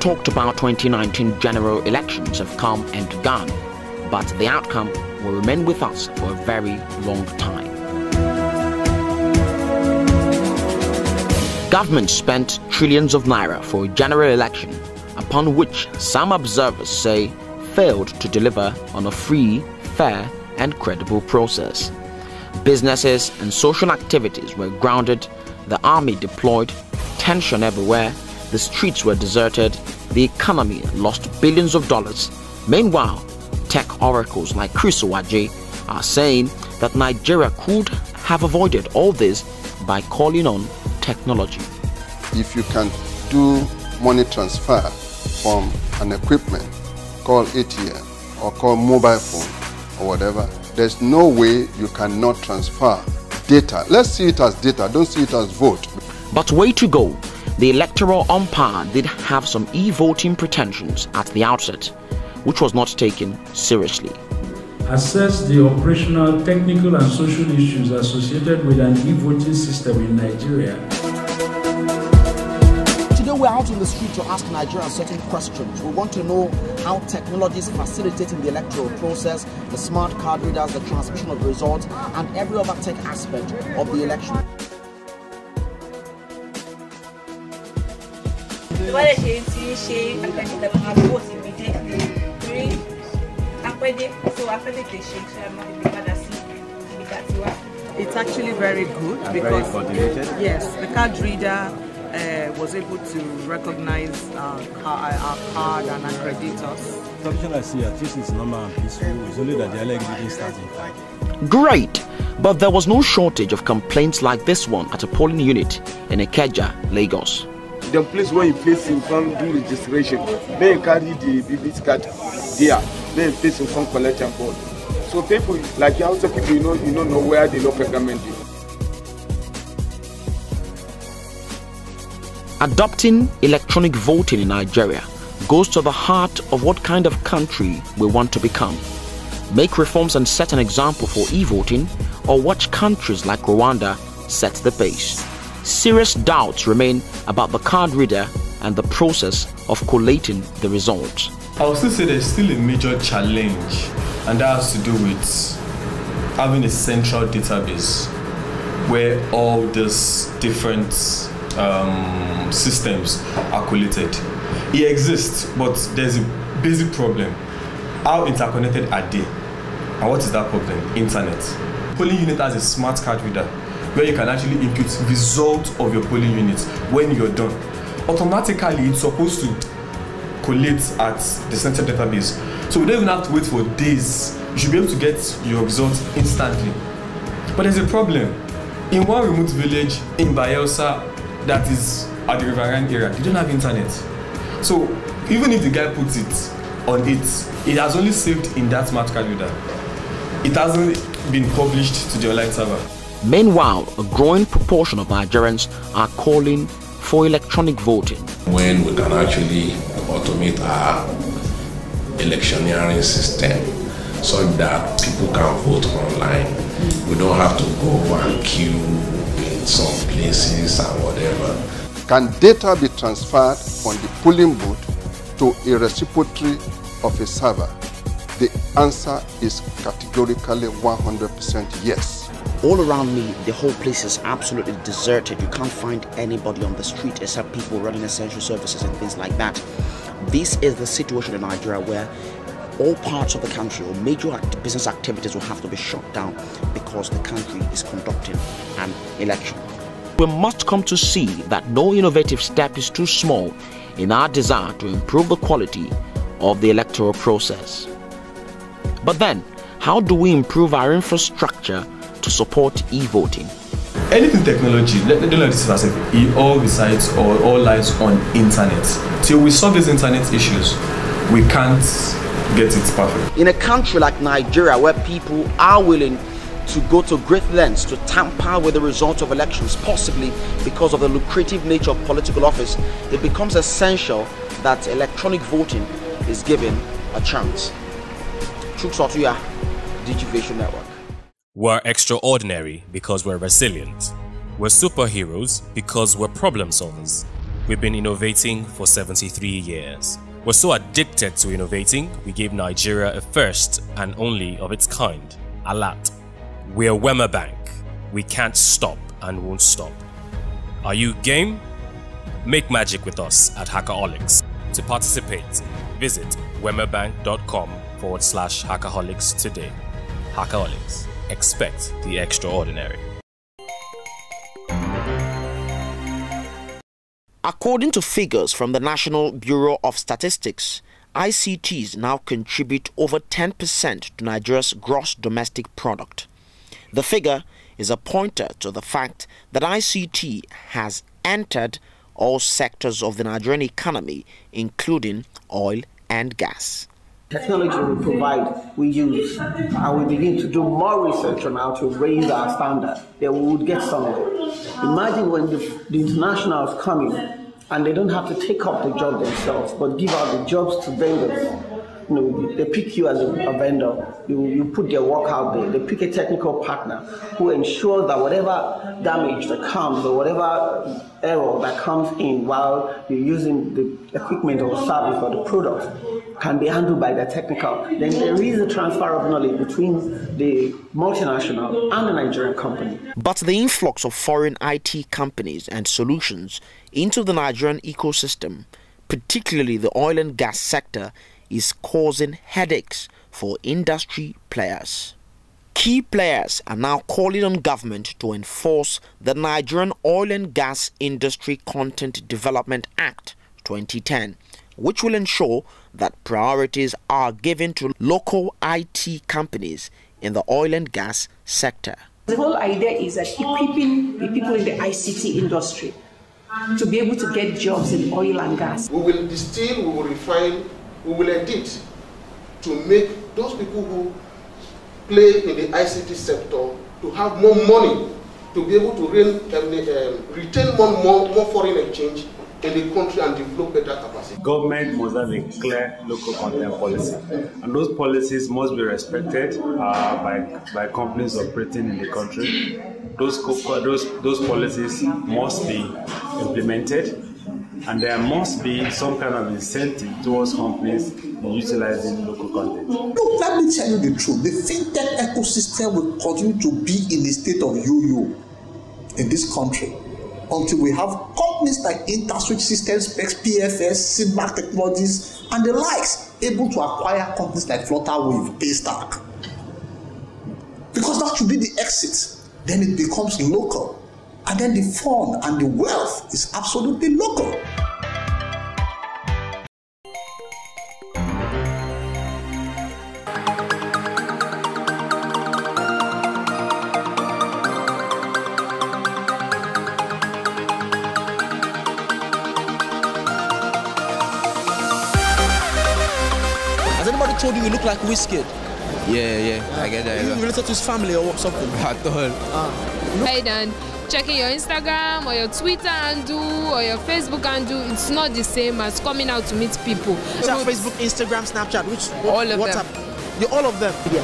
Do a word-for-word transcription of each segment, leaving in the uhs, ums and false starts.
Talked about twenty nineteen general elections have come and gone, but the outcome will remain with us for a very long time. Government spent trillions of naira for a general election, upon which some observers say failed to deliver on a free, fair and credible process. Businesses and social activities were grounded, the army deployed, tension everywhere, the streets were deserted, the economy lost billions of dollars. Meanwhile, tech oracles like Chris Owaji are saying that Nigeria could have avoided all this by calling on technology. If you can do money transfer from an equipment called A T M or called mobile phone or whatever, there's no way you cannot transfer data. Let's see it as data, don't see it as vote. But way to go. The electoral umpire did have some e-voting pretensions at the outset, which was not taken seriously. Assess the operational, technical and social issues associated with an e-voting system in Nigeria. Today we're out in the street to ask Nigerians certain questions. We want to know how technology is facilitating the electoral process, the smart card readers, the transmission of results and every other tech aspect of the election. It's actually very good and because very yes, the card reader uh, was able to recognize our, our card and accredit us. Tradition I see at least is normal and peaceful. It's only that the election didn't start in time. Great, but there was no shortage of complaints like this one at a polling unit in Ikeja, Lagos. The place where you place in front do registration, then you carry the B B card there, then you place in front collect and call. So people like you also people you know you don't know where the local government is. Adopting electronic voting in Nigeria goes to the heart of what kind of country we want to become. Make reforms and set an example for e-voting, or watch countries like Rwanda set the pace. Serious doubts remain about the card reader and the process of collating the results. I would still say there's still a major challenge, and that has to do with having a central database where all these different um, systems are collated. It exists, but there's a basic problem. How interconnected are they? And what is that problem? Internet. Polling unit has a smart card reader, where you can actually input result of your polling units when you're done. Automatically, it's supposed to collate at the central database. So we don't even have to wait for days. You should be able to get your results instantly. But there's a problem. In one remote village in Bayelsa that is at the riverine area, they don't have internet. So even if the guy puts it on it, it has only saved in that smart card reader. It hasn't been published to the online server. Meanwhile, a growing proportion of Nigerians are calling for electronic voting. When we can actually automate our electioneering system so that people can vote online, we don't have to go and queue in some places and whatever. Can data be transferred from the polling booth to a repository of a server? The answer is categorically one hundred percent yes. All around me, the whole place is absolutely deserted. You can't find anybody on the street except people running essential services and things like that. This is the situation in Nigeria where all parts of the country or major act business activities will have to be shut down because the country is conducting an election. We must come to see that no innovative step is too small in our desire to improve the quality of the electoral process. But then, how do we improve our infrastructure to support e-voting? Anything technology, let, let, don't let this as if it all resides or all lies on internet. Till we solve these internet issues, we can't get it perfect. In a country like Nigeria, where people are willing to go to great lengths to tamper with the results of elections, possibly because of the lucrative nature of political office, it becomes essential that electronic voting is given a chance. Chuks Otuya, DigiVision Network. We're extraordinary because we're resilient. We're superheroes because we're problem solvers. We've been innovating for seventy-three years. We're so addicted to innovating, we gave Nigeria a first and only of its kind, Alat. We're Wema Bank. We can't stop and won't stop. Are you game? Make magic with us at Hackaholics. To participate, visit wemabank.com forward slash Hackaholics today. Hackaholics. Expect the extraordinary. According to figures from the National Bureau of Statistics, I C Ts now contribute over ten percent to Nigeria's gross domestic product. The figure is a pointer to the fact that I C T has entered all sectors of the Nigerian economy, including oil and gas. Technology we provide, we use, and we begin to do more research on how to raise our standard, then we would get somewhere. Imagine when the, the internationals come in and they don't have to take up the job themselves, but give out the jobs to vendors. You know, they pick you as a, a vendor, you, you put their work out there, they pick a technical partner who ensures that whatever damage that comes or whatever error that comes in while you're using the equipment or service or the product can be handled by the technical. Then there is a transfer of knowledge between the multinational and the Nigerian company. But the influx of foreign I T companies and solutions into the Nigerian ecosystem, particularly the oil and gas sector, is causing headaches for industry players. Key players are now calling on government to enforce the Nigerian Oil and Gas Industry Content Development Act twenty ten, which will ensure that priorities are given to local I T companies in the oil and gas sector. The whole idea is that equipping the people in the I C T industry to be able to get jobs in oil and gas. We will distill, we will refine, we will edit to make those people who play in the I C T sector to have more money, to be able to rein, um, um, retain more, more, more foreign exchange in the country and develop better capacity. Government must have a clear local content policy, and those policies must be respected uh, by, by companies operating in the country. Those, those, those policies must be implemented, and there must be some kind of incentive towards companies utilizing local content. Look, let me tell you the truth. The fintech ecosystem will continue to be in a state of yo-yo in this country until we have companies like InterSwitch Systems, X P F S, SIDMAC Technologies, and the likes able to acquire companies like FlutterWave, Paystack. Because that should be the exit. Then it becomes local. And then the fund and the wealth is absolutely local. told you we look like Wizkid. Yeah, yeah, uh, I get that. Are you yeah. related to his family or something? At all. Uh, hey, Dan. Checking your Instagram or your Twitter handle or your Facebook handle, it's not the same as coming out to meet people. What's our Facebook, Instagram, Snapchat, which all of WhatsApp? Them. You're all of them. Yeah.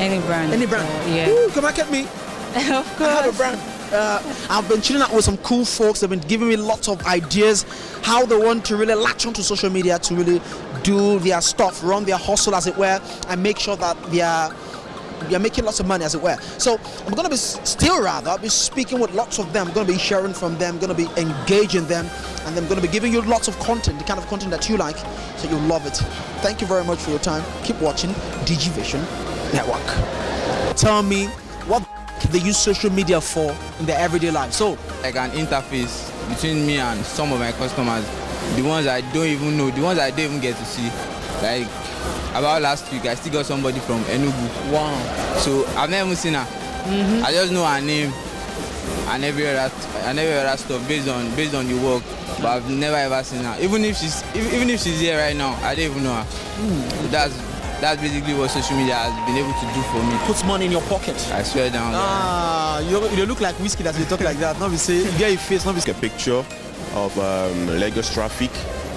Any brand. Any brand. Yeah. Ooh, come back at me. Of course. I have a brand. Uh, I've been chilling out with some cool folks. They've been giving me lots of ideas how they want to really latch onto social media to really do their stuff, run their hustle as it were, and make sure that they are you're making lots of money as it were. So I'm going to be still rather I'll be speaking with lots of them. I'm going to be sharing from them, I'm going to be engaging them, and I'm going to be giving you lots of content, the kind of content that you like, so you'll love it. Thank you very much for your time. Keep watching Digivision Network. Tell me what they use social media for in their everyday life. So like an interface between me and some of my customers, the ones I don't even know, the ones I don't even get to see. Like about last week, I still got somebody from Enugu. Wow. So I've never seen her. Mm-hmm. I just know her name and every other and every other stuff based on based on the work. But I've never ever seen her. Even if she's even if she's here right now, I don't even know her. Mm-hmm. So that's that's basically what social media has been able to do for me. Puts money in your pocket. I swear down. Ah, you you look like Whiskey that you talk like that. Not be say you get your face. Not be a picture of um, Lagos traffic,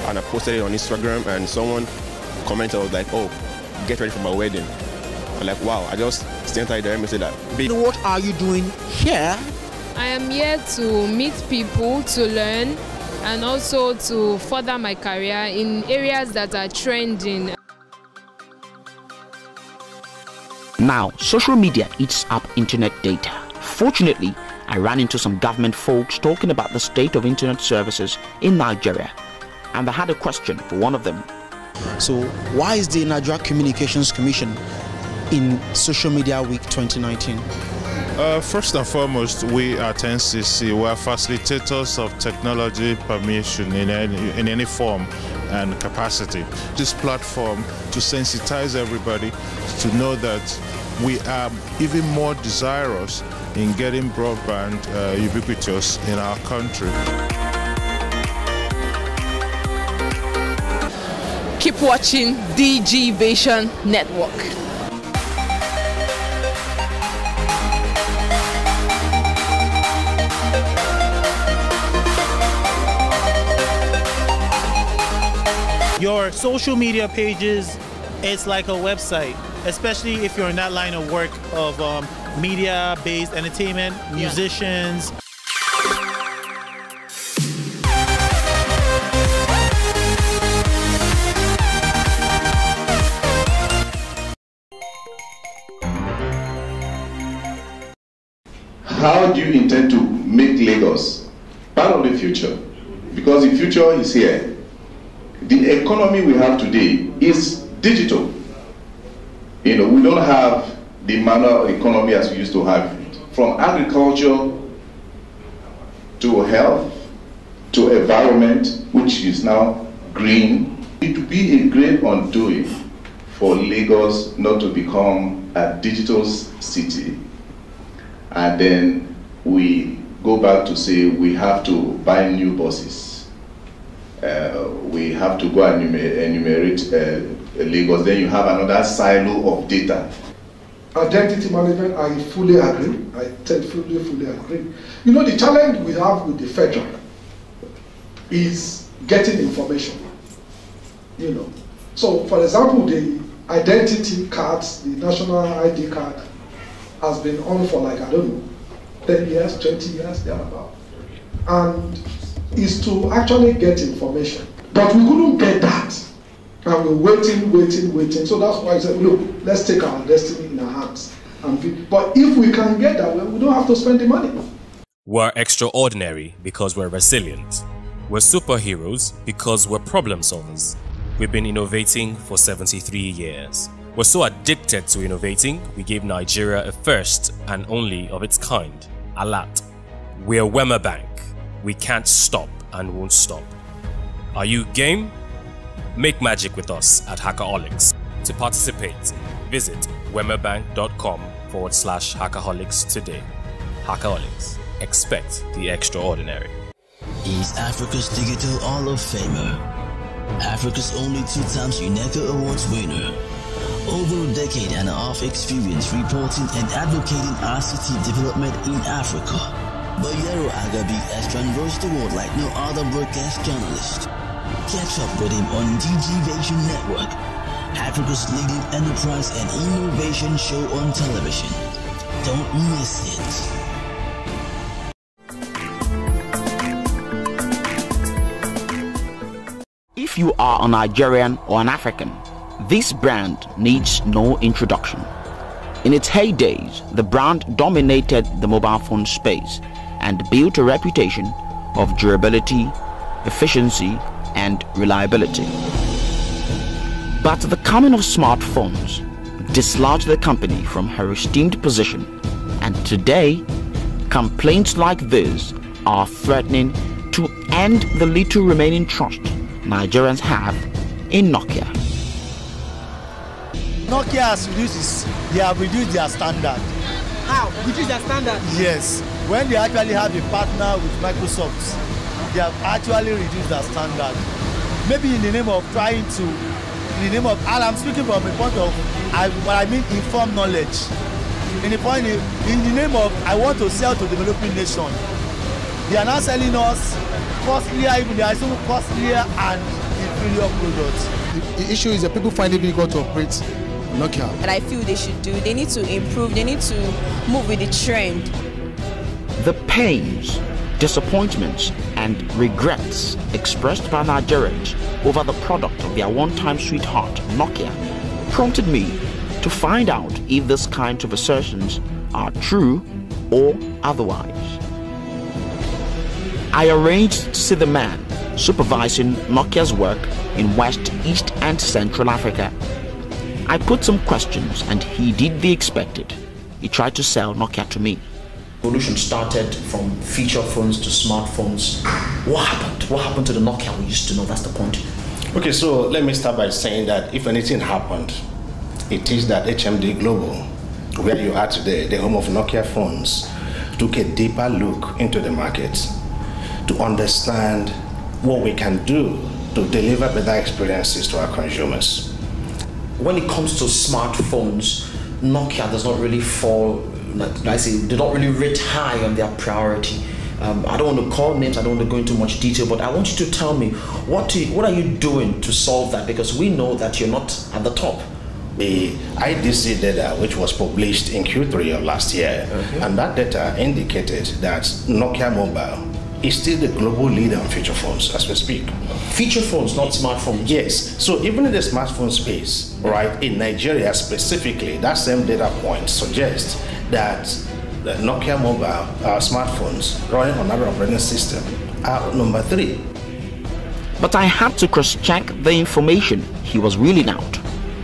and I posted it on Instagram, and someone commented, I was like, oh, get ready for my wedding. I'm like, wow, I just stand out there and say that. What are you doing here? I am here to meet people, to learn, and also to further my career in areas that are trending. Now, social media eats up internet data. Fortunately, I ran into some government folks talking about the state of internet services in Nigeria, and I had a question for one of them. So why is the Nigerian Communications Commission in Social Media Week twenty nineteen? Uh, first and foremost, we at N C C, we are facilitators of technology permission in any, in any form and capacity. This platform to sensitize everybody to know that we are even more desirous in getting broadband uh, ubiquitous in our country. Keep watching Digivation Network. Your social media pages, it's like a website, especially if you're in that line of work of um, media-based entertainment, musicians. Yeah. How do you intend to make Lagos part of the future? Because the future is here. The economy we have today is digital. You know, we don't have the manual economy as we used to have it. From agriculture to health to environment, which is now green, it would be a great undoing for Lagos not to become a digital city. And then we go back to say we have to buy new buses. Uh, we have to go and enumerate uh, Lagos. Then you have another silo of data. Identity management, I fully agree. I tend fully, fully agree. You know, the challenge we have with the federal is getting information. You know, so for example, the identity cards, the national I D card, has been on for like, I don't know, ten years, twenty years, thereabout. And is to actually get information. But we couldn't get that. And we're waiting, waiting, waiting. So that's why I said, look, let's take our destiny in our hands. And be, but if we can get that, we don't have to spend the money. We're extraordinary because we're resilient. We're superheroes because we're problem solvers. We've been innovating for seventy-three years. We're so addicted to innovating, we gave Nigeria a first and only of its kind, Alat. We're Wema Bank. We can't stop and won't stop. Are you game? Make magic with us at Hackaholics. To participate, visit wemabank.com forward slash Hackaholics today. Hackaholics. Expect the extraordinary. He's Africa's digital Hall of Famer. Africa's only two times UNESCO Awards winner. over a decade and a half experience reporting and advocating I C T development in Africa, Bayero Agabi has traversed the world like no other broadcast journalist. Catch up with him on DigiVision Network, Africa's leading enterprise and innovation show on television. Don't miss it. If you are a Nigerian or an African, this brand needs no introduction. In its heydays, the brand dominated the mobile phone space and built a reputation of durability, efficiency, and reliability. But the coming of smartphones dislodged the company from her esteemed position, and today, complaints like this are threatening to end the little remaining trust Nigerians have in Nokia. Nokia has reduced, they have reduced their standard. How? Reduced their standard? Yes. When they actually have a partner with Microsoft, they have actually reduced their standard. Maybe in the name of trying to, in the name of, and I'm speaking from a point of, I, what I mean, informed knowledge. In the point, in, in the name of, I want to sell to developing nation. They are now selling us costlier, even they are still costlier and inferior products. The, the issue is that people find it difficult to operate Nokia. And I feel they should do, they need to improve, they need to move with the trend. The pains, disappointments, and regrets expressed by Nigerians over the product of their one-time sweetheart, Nokia, prompted me to find out if these kinds of assertions are true or otherwise. I arranged to see the man supervising Nokia's work in West, East and Central Africa. I put some questions and he did the expected. He tried to sell Nokia to me. The evolution started from feature phones to smartphones. What happened? What happened to the Nokia we used to know? That's the point. Okay, so let me start by saying that if anything happened, it is that H M D Global, where you are today, the home of Nokia phones, took a deeper look into the market to understand what we can do to deliver better experiences to our consumers. When it comes to smartphones, Nokia does not really fall, I say, do not really rate high on their priority. Um, I don't want to call names, I don't want to go into much detail, but I want you to tell me, what, to, what are you doing to solve that? Because we know that you're not at the top. The I D C data, which was published in Q three of last year, okay. And that data indicated that Nokia Mobile is still the global leader on feature phones as we speak. Feature phones, not smartphones? Yes. So even in the smartphone space, right, in Nigeria specifically, that same data point suggests that the Nokia Mobile uh, smartphones running on another operating system are number three. But I had to cross-check the information he was reeling out.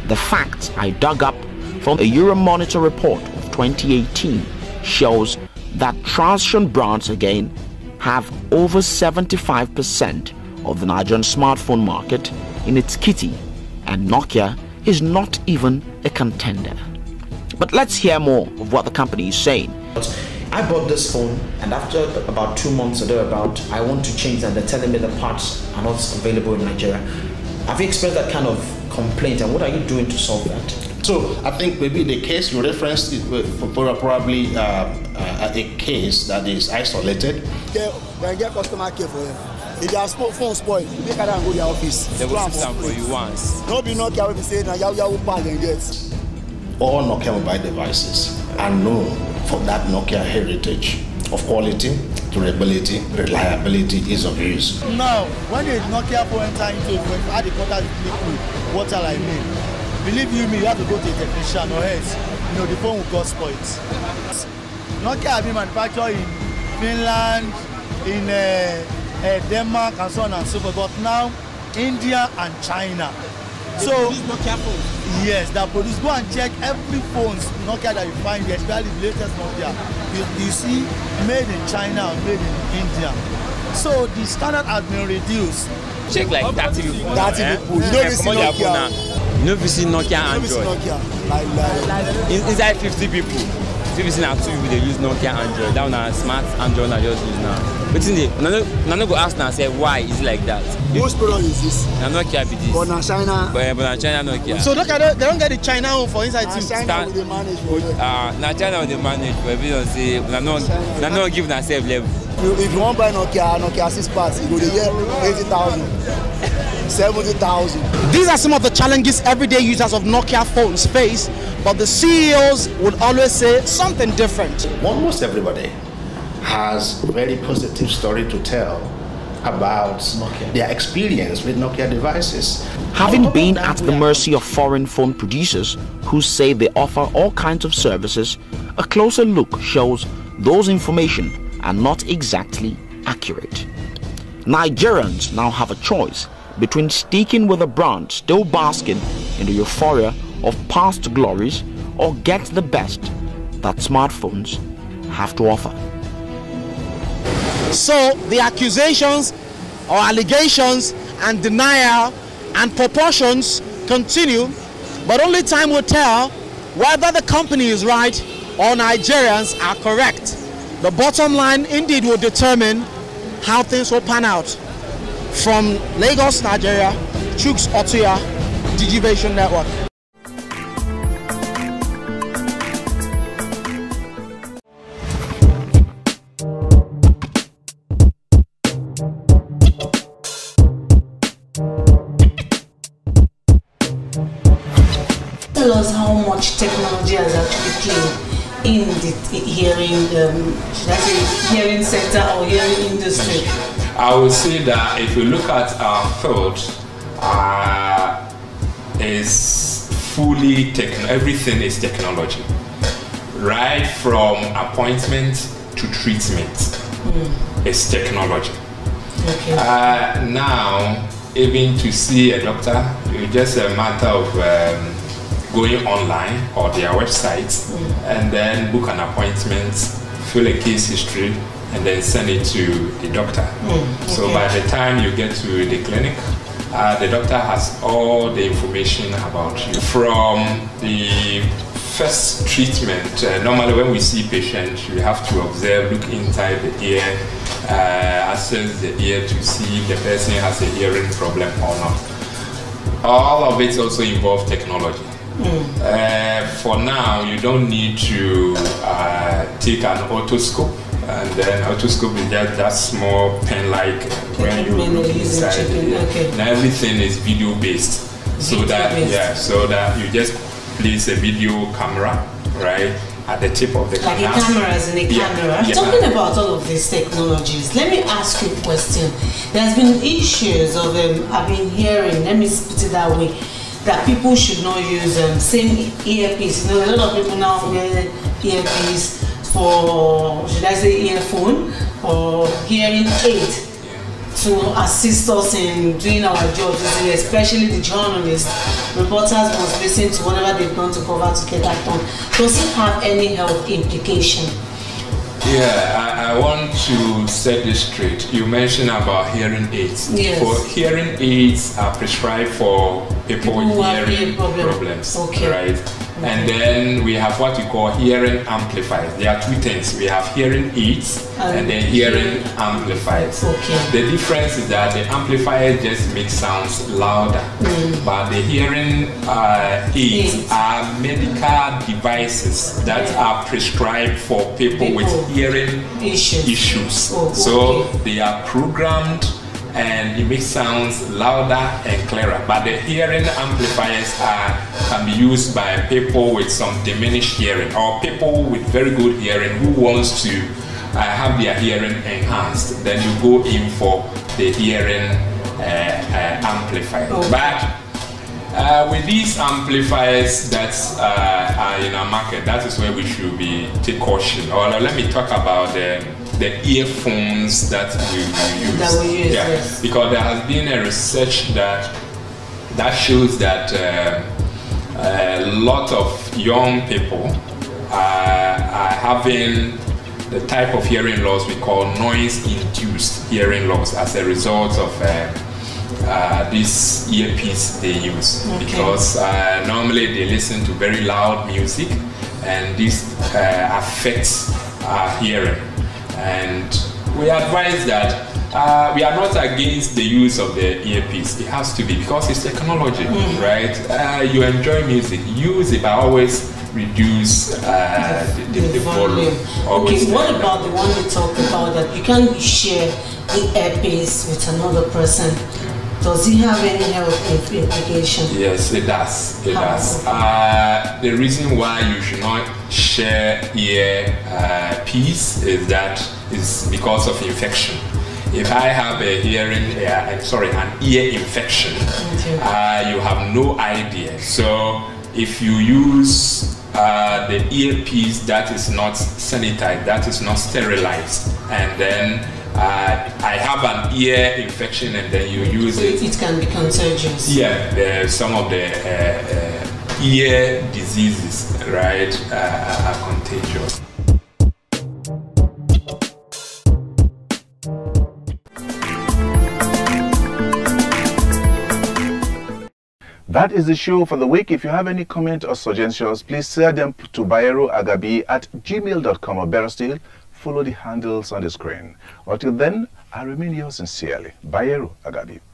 The facts I dug up from a Euromonitor report of twenty eighteen shows that Transsion brands again have over seventy-five percent of the Nigerian smartphone market in its kitty, and Nokia is not even a contender. But let's hear more of what the company is saying. I bought this phone, and after about two months or thereabout, I want to change that. They're telling me the parts are not available in Nigeria. Have you expressed that kind of complaint, and what are you doing to solve that? So I think maybe the case you referenced is probably uh, uh, a case that is isolated. They, they get customer care for them. If their phone spoiled, make them go to their office. They will sit down for you once. No, be not carry say now. You will pass and get. All Nokia mobile devices are known for that Nokia heritage of quality, durability, reliability, ease of use. Now, when the Nokia phone enter into add the contact liquid water like me. Believe you me, you have to go to a technician or else, you know, the phone will cause spoils. Nokia have been manufactured in Finland, in uh, uh, Denmark, and so on and so forth, but now India and China. They so, produce Nokia phones? Yes, they produce. Go and check every phone Nokia that you find, especially the latest Nokia. You, you see, made in China, made in India. So the standard has been reduced. Check like thirty people. thirty people. You don't see Nokia. No visit Nokia Android. Nokia. Like, like. Inside fifty people. If you see now two people, they use Nokia Android. That one are smart Android I just use now. But in the, I don't go ask now, say, why is it like that? Whose product is this? Nokia be this. But now China. But, but now China Nokia. So Nokia, they don't get the China one for inside too. China will they manage for them. Ah, now China will they manage for everyone. Say, now not give them same level. If you want to buy Nokia, Nokia six parts, you go to get eighty thousand. seventy thousand. These are some of the challenges everyday users of Nokia phones face, but the C E Os would always say something different. Almost everybody has a very positive story to tell about Nokia, their experience with Nokia devices. Having been at the mercy of foreign phone producers who say they offer all kinds of services, a closer look shows those information are not exactly accurate. Nigerians now have a choice between sticking with a brand still basking in the euphoria of past glories or get the best that smartphones have to offer. So the accusations or allegations and denial and proportions continue, but only time will tell whether the company is right or Nigerians are correct. The bottom line indeed will determine how things will pan out. From Lagos, Nigeria, Chuks Otuya, Digivation Network. Tell us how much technology has actually played in the hearing, um, should I say, hearing sector or hearing industry. I would say that if we look at our field, uh, is fully techn everything is technology, right from appointment to treatment. Mm. It's technology. Okay. Uh, now, even to see a doctor, it's just a matter of um, going online or their website, mm, and then book an appointment, fill a case history, and then send it to the doctor. Mm, okay. So by the time you get to the clinic, uh, the doctor has all the information about you. From the first treatment, uh, normally when we see patients, we have to observe, look inside the ear, uh, assess the ear to see if the person has a hearing problem or not. All of it also involves technology. Mm. Uh, for now, you don't need to uh, take an otoscope. And then otoscope is just that small pen-like when you look inside. Okay. Now everything is video-based, so that yeah, so that you just place a video camera right at the tip of the camera. Like a camera is in a camera. Yeah. Talking yeah. about all of these technologies, let me ask you a question. There's been issues of um, I've been hearing. Let me put it that way. That people should not use um, same earpiece. You know, a lot of people now wear earpiece for, should I say, earphone or hearing aid to assist us in doing our jobs, especially the journalists. Reporters must listen to whatever they've gone to cover to get that done. Does it have any health implication? Yeah, I, I want to set this straight. You mentioned about hearing aids. Yes. For hearing aids are prescribed for people, people with hearing problem. problems, okay. right? Okay. And then we have what we call hearing amplifiers. There are two things. We have hearing aids um, and then hearing amplifiers. Okay. The difference is that the amplifier just makes sounds louder, mm. but the hearing uh, aids, aids are medical devices that yeah. are prescribed for people, people. with hearing issues, issues. Oh, so okay. they are programmed and it makes sounds louder and clearer, but the hearing amplifiers are can be used by people with some diminished hearing or people with very good hearing who wants to uh, have their hearing enhanced. Then you go in for the hearing uh, uh, amplifier. Okay. But Uh, with these amplifiers that uh, are in our market, that is where we should be take caution. Or let me talk about the, the earphones that we, we use. That we use yeah. yes. Because there has been a research that that shows that uh, a lot of young people uh, are having the type of hearing loss we call noise-induced hearing loss as a result of uh, uh, this earpiece they use, okay. because uh, normally they listen to very loud music, and this uh, affects our hearing. And we advise that uh, we are not against the use of the earpiece. It has to be, because it's technology, mm. right? Uh, you enjoy music, use it, but always reduce uh, the, the, the, the volume. Okay, what about the one we talked about, that you can't share the earpiece with another person? Does it have any health implication? Yes, it does. It How does. Uh, the reason why you should not share earpiece is that is because of infection. If I have a hearing, uh, sorry, an ear infection, okay. uh, you have no idea. So if you use uh, the earpiece that is not sanitized, that is not sterilized, and then Uh, I have an ear infection and then you use it. It, it can be contagious. Yeah, the, some of the uh, uh, ear diseases, right, uh, are contagious. That is the show for the week. If you have any comment or suggestions, please send them to bayero agabi at gmail dot com, or better still, follow the handles on the screen. Until then, I remain yours sincerely, Bayero Agabi.